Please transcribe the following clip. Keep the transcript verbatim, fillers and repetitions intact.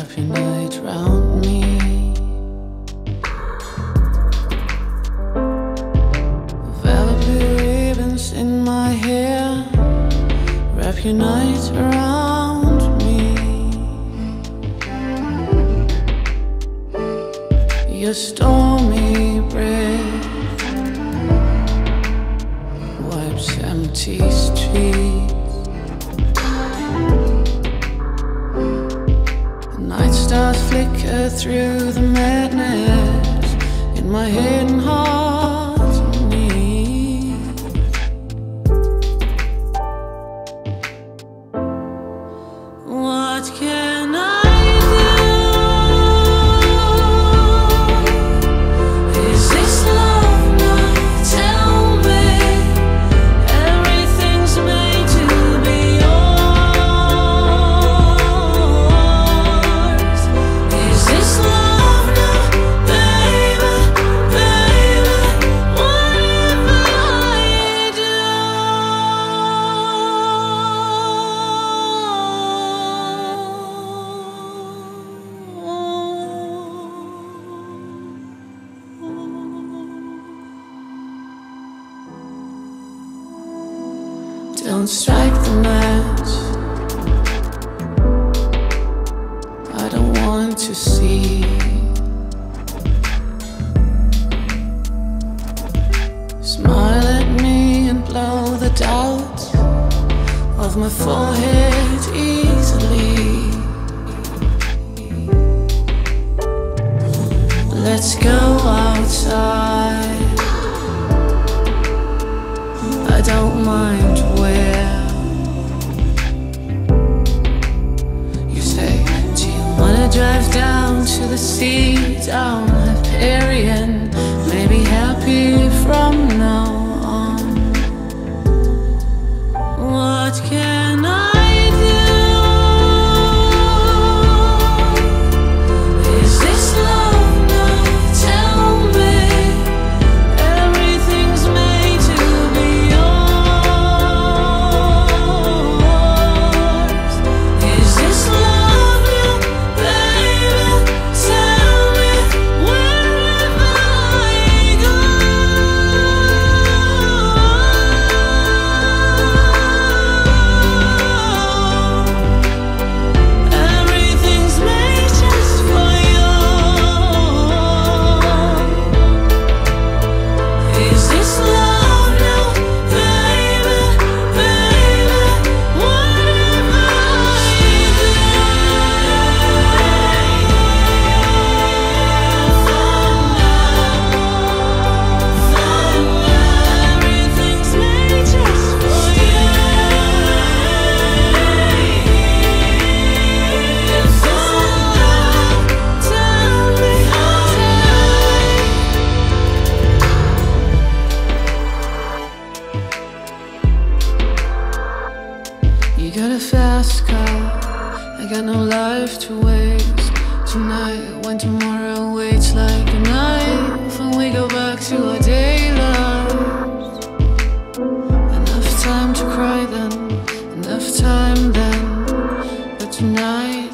every night round me. Velvet ribbons in my hair, wrap your night around me. Your stormy breath wipes empty streets. Stars flicker through the madness in my hidden heart and knees. What can I do? Is this love now? Tell me. Everything's made to be yours. Don't strike the match. I don't want to see. Smile at me and blow the doubt of my forehead easily. Let's go outside. I don't mind where. You say, do you wanna drive down to the sea, down Hyperion? Maybe happy from now on. What can I? You got a fast car, I got no life to waste. Tonight, when tomorrow waits like a knife, and we go back to our day lives. Enough time to cry then, enough time then, but tonight.